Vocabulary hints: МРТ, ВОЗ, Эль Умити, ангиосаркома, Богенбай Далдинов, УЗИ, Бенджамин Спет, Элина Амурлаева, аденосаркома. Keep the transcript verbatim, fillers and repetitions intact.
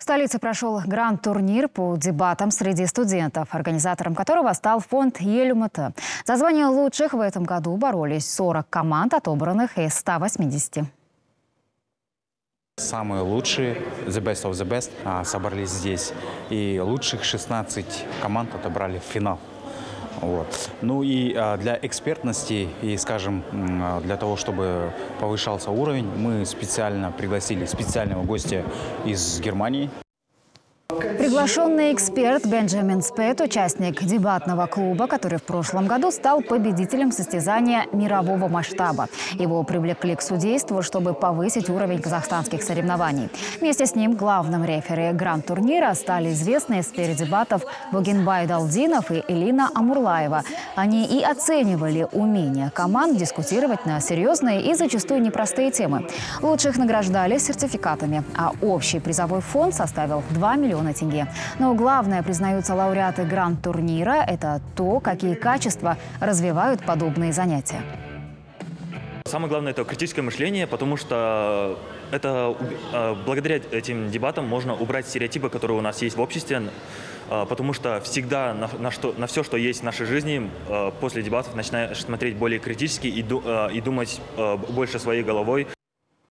В столице прошел гранд-турнир по дебатам среди студентов, организатором которого стал фонд «Эль Умити». За звание лучших в этом году боролись сорок команд, отобранных из ста восьмидесяти. Самые лучшие, the best of the best, собрались здесь. И лучших шестнадцать команд отобрали в финал. Вот. Ну и для экспертности и, скажем, для того, чтобы повышался уровень, мы специально пригласили специального гостя из Германии. Приглашенный эксперт Бенджамин Спет, участник дебатного клуба, который в прошлом году стал победителем состязания мирового масштаба. Его привлекли к судейству, чтобы повысить уровень казахстанских соревнований. Вместе с ним главным рефери гранд-турнира стали известные в сфере дебатов Богенбай Далдинов и Элина Амурлаева. Они и оценивали умение команд дискутировать на серьезные и зачастую непростые темы. Лучших награждали сертификатами, а общий призовой фонд составил два миллиона тенге. Но главное, признаются лауреаты гранд-турнира, это то, какие качества развивают подобные занятия. Самое главное – это критическое мышление, потому что это, благодаря этим дебатам можно убрать стереотипы, которые у нас есть в обществе, потому что всегда на, на, что, на все, что есть в нашей жизни, после дебатов начинаешь смотреть более критически и, и думать больше своей головой.